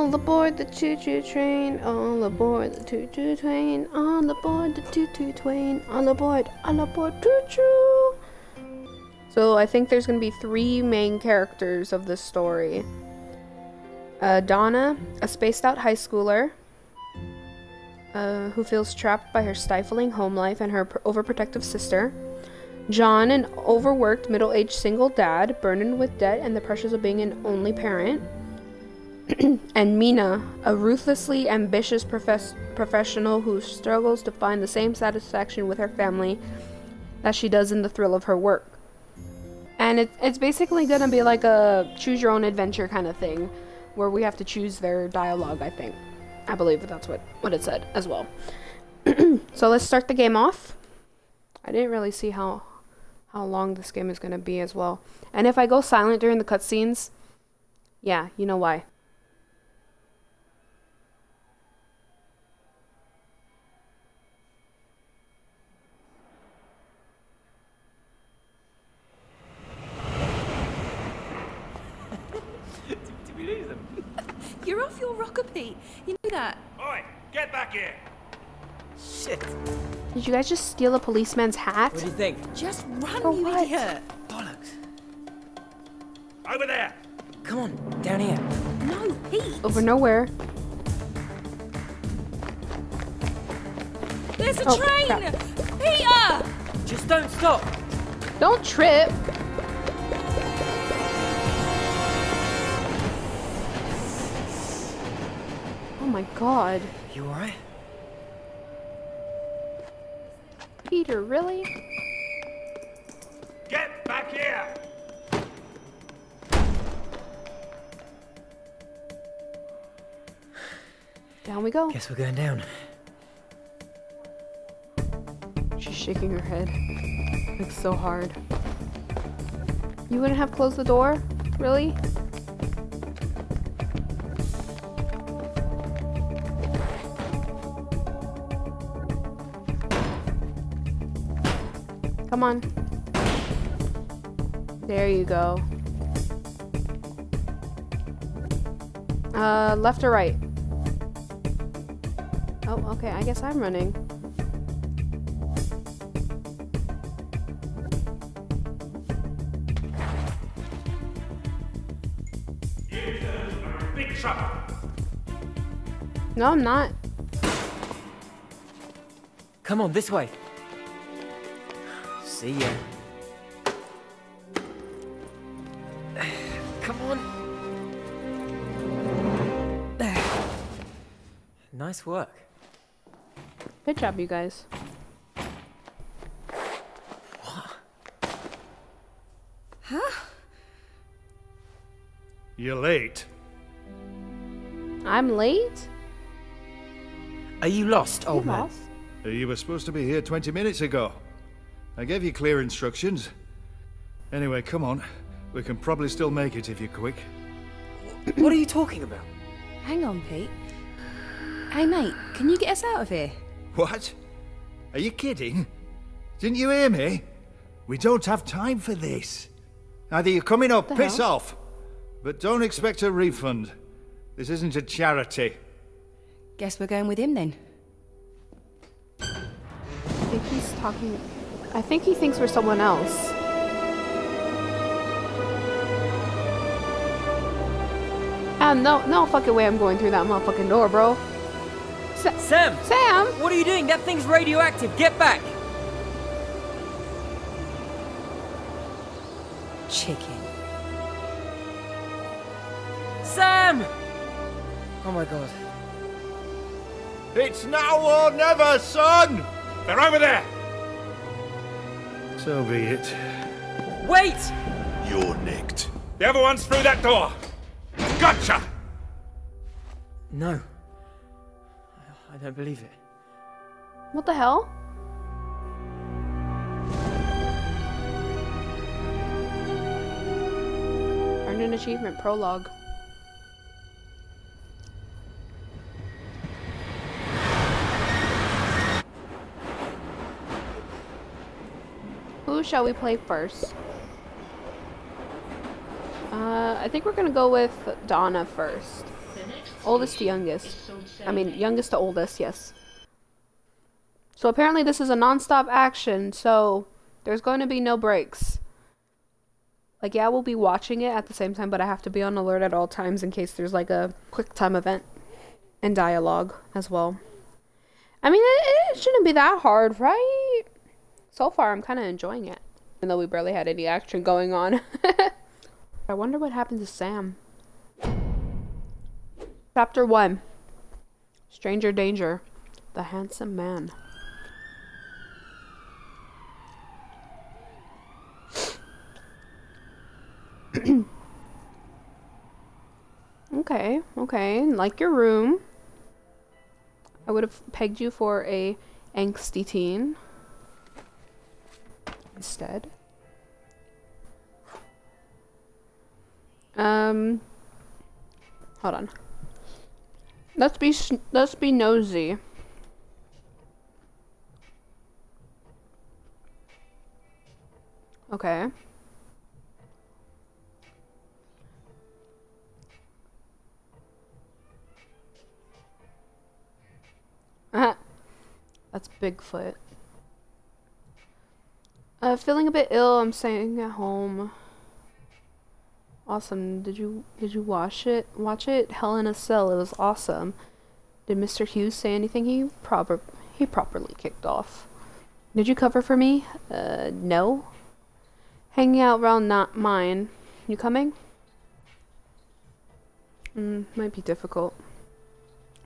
All aboard the choo-choo train, all aboard the choo-choo train, all aboard the choo-choo train, all aboard choo-choo. So I think there's going to be three main characters of this story. Donna, a spaced-out high schooler who feels trapped by her stifling home life and her overprotective sister. John, an overworked middle-aged single dad burdened with debt and the pressures of being an only parent. And Mina, a ruthlessly ambitious professional who struggles to find the same satisfaction with her family that she does in the thrill of her work. And it's basically gonna be like a choose your own adventure kind of thing, where we have to choose their dialogue, I think. I believe that's what it said as well. So let's start the game off. I didn't really see how long this game is gonna be as well. And if I go silent during the cutscenes, yeah, you know why. You're off your rocker, Pete. You knew that. Oi, get back here. Shit. Did you guys just steal a policeman's hat? What do you think? Just run, oh, you what? Idiot. Bollocks. Over there. Come on, down here. No, Pete. Over nowhere. There's a train. Crap. Peter. Just don't stop. Don't trip. Oh my god. You alright? Peter, really? Get back here! Down we go. Guess we're going down. She's shaking her head. Like so hard. You wouldn't have closed the door? Really? Come on. There you go. Left or right? Oh, okay. I guess I'm running. You are in big trouble. No, I'm not. Come on, this way. See ya. Come on. Nice work. Good job, you guys. What? Huh? You're late. I'm late? Are you lost, old man? You were supposed to be here 20 minutes ago. I gave you clear instructions. Anyway, come on. We can probably still make it if you're quick. What are you talking about? Hang on, Pete. Hey, mate, can you get us out of here? What? Are you kidding? Didn't you hear me? We don't have time for this. Either you're coming or piss off. But don't expect a refund. This isn't a charity. Guess we're going with him, then. I think he's talking... I think he thinks we're someone else. No fucking way I'm going through that motherfucking door, bro. Sam! Sam! What are you doing? That thing's radioactive. Get back! Chicken. Sam! Oh my god. It's now or never, son! They're over there! So be it. Wait! You're nicked. The other one's through that door. Gotcha! No. I don't believe it. What the hell? Earned an achievement. Prologue. Who shall we play first? I think we're gonna go with Donna first. Oldest to youngest. I mean, youngest to oldest, yes. So apparently this is a non-stop action, so there's going to be no breaks. Like, yeah, we'll be watching it at the same time, but I have to be on alert at all times in case there's, like, a quick time event and dialogue as well. I mean, it shouldn't be that hard, right? So far, I'm kind of enjoying it, even though we barely had any action going on. I wonder what happened to Sam. Chapter 1. Stranger Danger. The Handsome Man. Okay, like your room. I would have pegged you for a angsty teen instead. Hold on. Let's be nosy. Okay. That's Bigfoot. Feeling a bit ill, I'm staying at home. Awesome. Did you watch it? Watch it? Hell in a Cell. It was awesome. Did Mr. Hughes say anything? He properly kicked off. Did you cover for me? No. Hanging out around not mine. You coming? Might be difficult.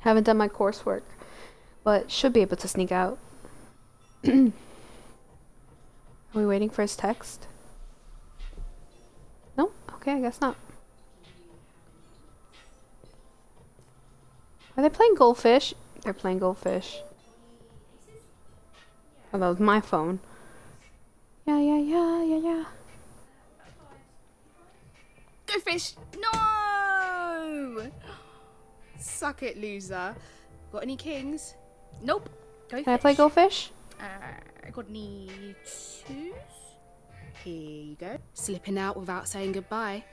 Haven't done my coursework, but should be able to sneak out. Are we waiting for his text? No? Okay, I guess not. Are they playing goldfish? They're playing goldfish. Oh, that was my phone. Yeah. Goldfish! No! Suck it, loser. Got any kings? Nope. Go. Can I play goldfish? I got any twos. Here you go. Slipping out without saying goodbye.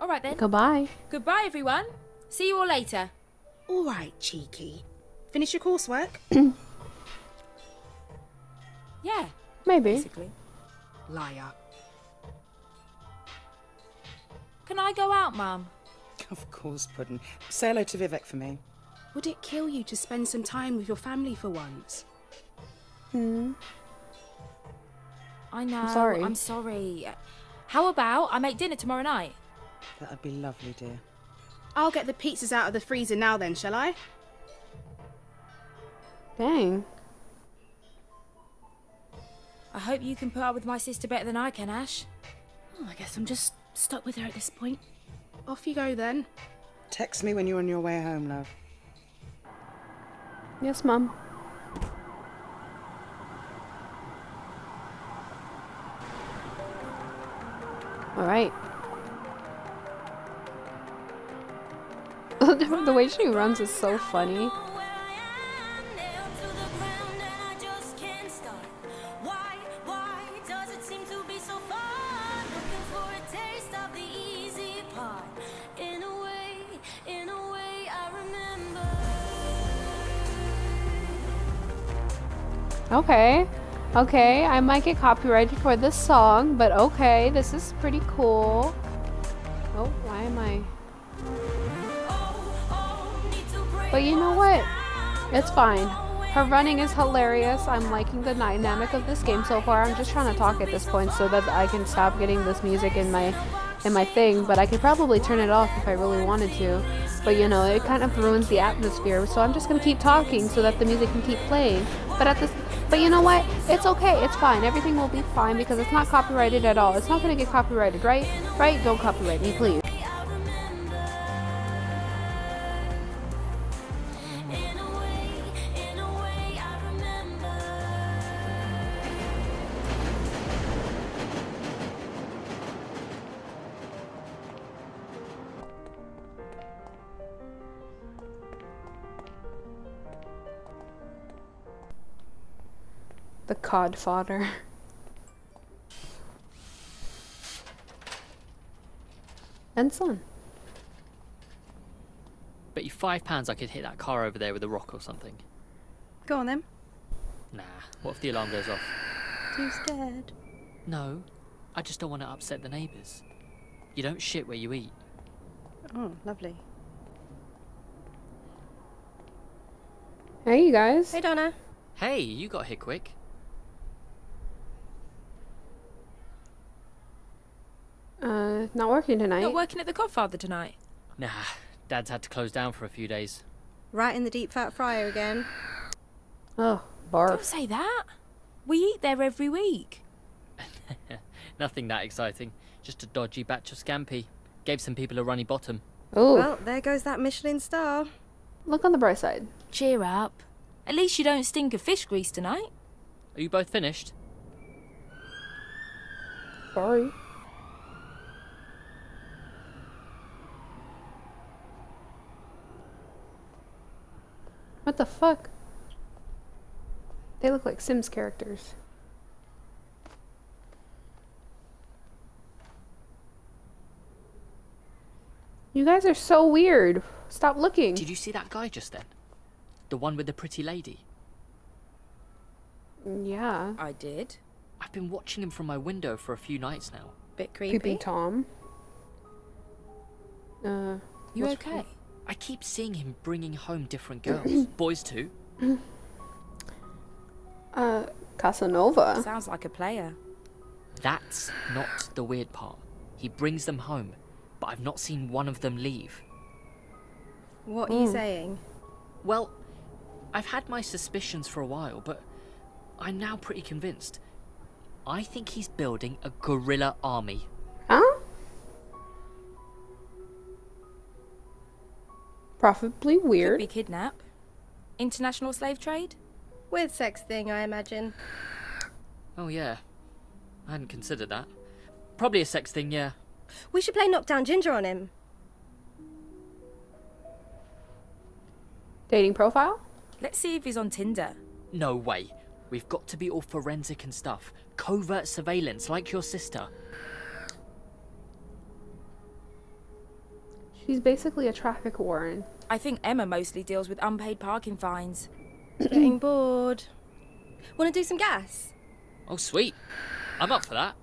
All right then. Goodbye. Goodbye, everyone. See you all later. All right, cheeky. Finish your coursework? Yeah. Maybe. Basically. Liar. Can I go out, Mum? Of course, Puddin'. Say hello to Vivek for me. Would it kill you to spend some time with your family for once? I know. I'm sorry. How about I make dinner tomorrow night? That'd be lovely, dear. I'll get the pizzas out of the freezer now then, shall I? Dang. I hope you can put up with my sister better than I can, Ash. Oh, I guess I'm just stuck with her at this point. Off you go then. Text me when you're on your way home, love. Yes, Mum. All right. The way she runs is so funny. Okay, I might get copyrighted for this song, but okay, this is pretty cool. Oh, why am I? But you know what? It's fine. Her running is hilarious. I'm liking the dynamic of this game so far. I'm just trying to talk at this point so that I can stop getting this music in my thing, but I could probably turn it off if I really wanted to. But you know, it kind of ruins the atmosphere, so I'm just gonna keep talking so that the music can keep playing. But you know what? It's okay, it's fine. Everything will be fine because it's not copyrighted at all. It's not gonna get copyrighted, right? Right? Don't copyright me, please. the cod fodder. And sun. Bet you £5 I could hit that car over there with a rock or something. Go on then. Nah, what if the alarm goes off? Too scared? No, I just don't want to upset the neighbours. You don't shit where you eat. Oh, lovely. Hey, you guys. Hey, Donna. Hey, you got here quick. Not working tonight. Not working at the Godfather tonight? Nah, Dad's had to close down for a few days. Right in the deep fat fryer again. Oh, barf. Don't say that. We eat there every week. Nothing that exciting. Just a dodgy batch of scampi. Gave some people a runny bottom. Oh. Well, there goes that Michelin star. Look on the bright side. Cheer up. At least you don't stink of fish grease tonight. Are you both finished? Sorry. What the fuck? They look like Sims characters. You guys are so weird. Stop looking. Did you see that guy just then? The one with the pretty lady? Yeah. I did. I've been watching him from my window for a few nights now. Bit creepy. Creepy Tom. You okay? I keep seeing him bringing home different girls. Boys too. Casanova. Sounds like a player. That's not the weird part. He brings them home, but I've not seen one of them leave. What are you saying? Well, I've had my suspicions for a while, but I'm now pretty convinced. I think he's building a guerrilla army. Huh? Probably weird. Could be kidnap. International slave trade. Weird sex thing, I imagine. Oh yeah, I hadn't considered that. Probably a sex thing, yeah. We should play Knockdown Ginger on him. Dating profile? Let's see if he's on Tinder. No way. We've got to be all forensic and stuff. Covert surveillance, like your sister. She's basically a traffic warden. I think Emma mostly deals with unpaid parking fines. Getting bored. Want to do some gas? Oh, sweet. I'm up for that.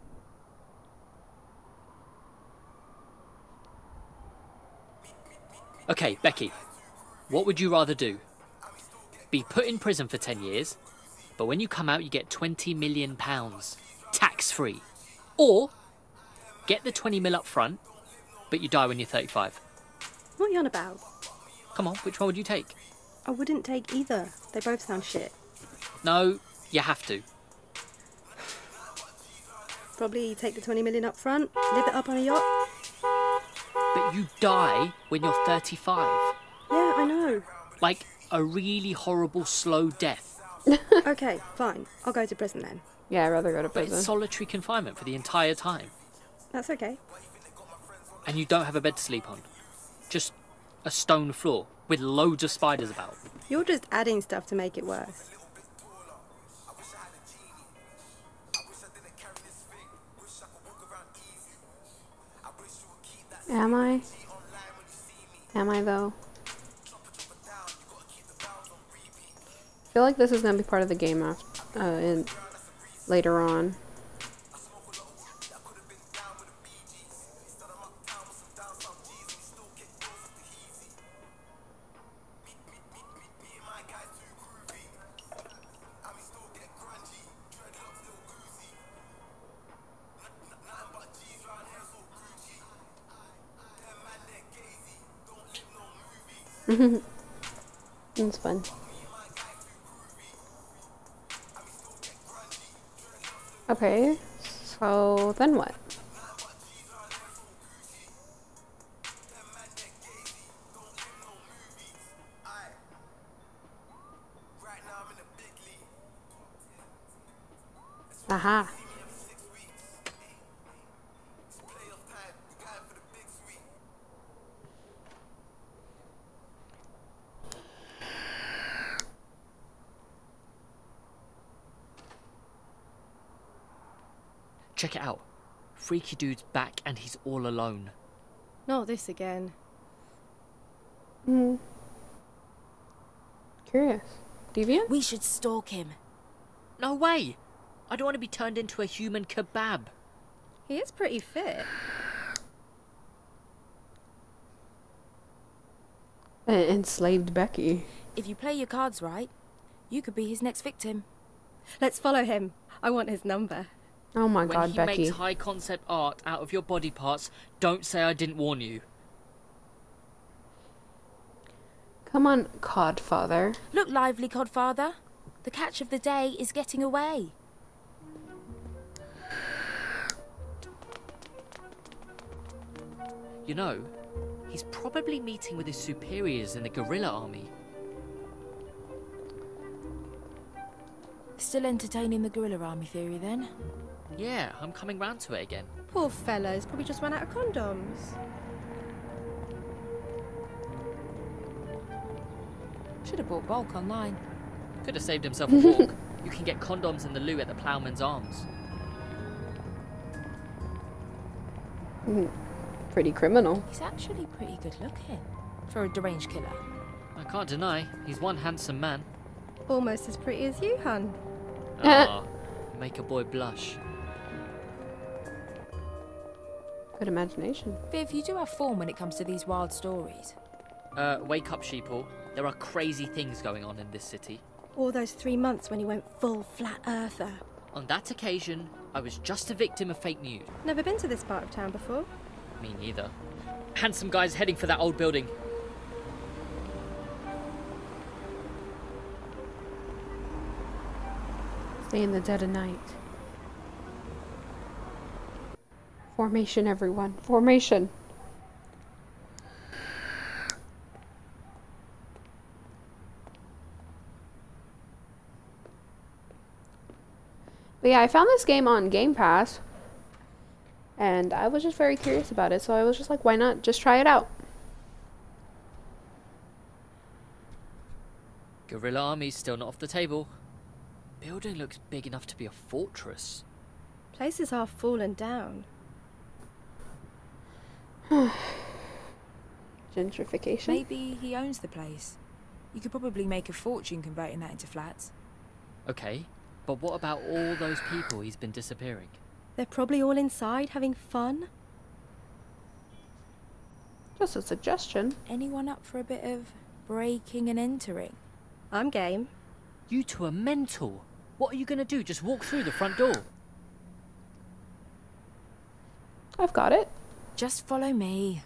Okay, Becky. What would you rather do? Be put in prison for 10 years, but when you come out you get £20 million, tax-free. Or, get the 20 mil up front, but you die when you're 35. What are you on about? Come on, which one would you take? I wouldn't take either. They both sound shit. No, you have to. Probably take the 20 million up front, live it up on a yacht. But you die when you're 35. Yeah, I know. Like a really horrible, slow death. Okay, fine. I'll go to prison then. Yeah, I'd rather go to prison. But it's solitary confinement for the entire time. That's okay. And you don't have a bed to sleep on. Just a stone floor with loads of spiders about. You're just adding stuff to make it worse. Am I? Am I though? I feel like this is going to be part of the game after, later on. It's fun. Okay, so then what? Aha. Check it out. Freaky dude's back and he's all alone. Not this again. Hmm. Curious. Deviant? We should stalk him. No way! I don't want to be turned into a human kebab. He is pretty fit. An enslaved Becky. If you play your cards right, you could be his next victim. Let's follow him. I want his number. Oh my god, Becky. When he makes high concept art out of your body parts, don't say I didn't warn you. Come on, Codfather. Look lively, Codfather. The catch of the day is getting away. You know, he's probably meeting with his superiors in the guerrilla army. Still entertaining the guerrilla army theory, then? Yeah, I'm coming round to it again. Poor fellas, probably just ran out of condoms. Should have bought bulk online. Could have saved himself a walk. You can get condoms in the loo at the Ploughman's Arms. Pretty criminal. He's actually pretty good looking. For a deranged killer. I can't deny, he's one handsome man. Almost as pretty as you, hun. Ah, make a boy blush. Good imagination. Viv, you do have form when it comes to these wild stories. Wake up, sheeple. There are crazy things going on in this city. All those 3 months when he went full flat earther. On that occasion, I was just a victim of fake news. Never been to this part of town before. Me neither. Handsome guy's heading for that old building. Stay in the dead of night. Formation, everyone. Formation. But yeah, I found this game on Game Pass, and I was just very curious about it, so I was just like, why not just try it out? Guerrilla army's still not off the table. Building looks big enough to be a fortress. Places are fallen down. Gentrification? Maybe he owns the place. You could probably make a fortune converting that into flats. Okay. But what about all those people he's been disappearing? They're probably all inside having fun. Just a suggestion. Anyone up for a bit of breaking and entering? I'm game. You two are mental. What are you going to do? Just walk through the front door. I've got it. Just follow me.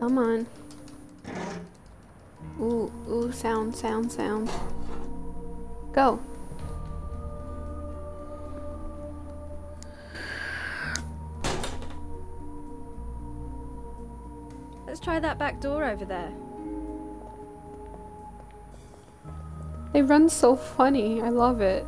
Come on. Ooh, ooh, sound, sound, sound. Go. Let's try that back door over there. They run so funny. I love it.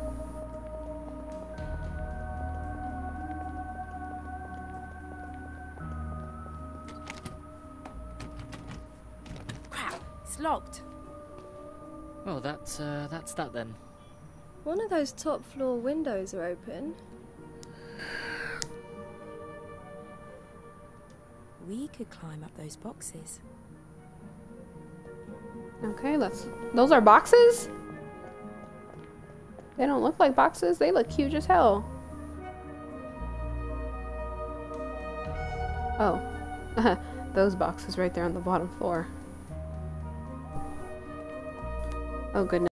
Locked. Well, that's that then. One of those top floor windows are open. We could climb up those boxes. Okay, let's. Those are boxes? They don't look like boxes. They look huge as hell. Oh, those boxes right there on the bottom floor. Oh, goodness.